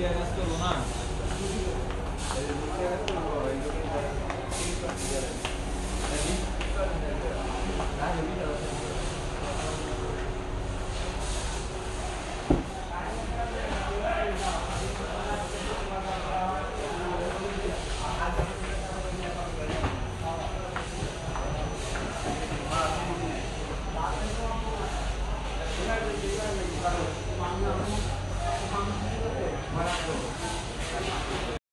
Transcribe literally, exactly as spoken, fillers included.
there as the Lohan.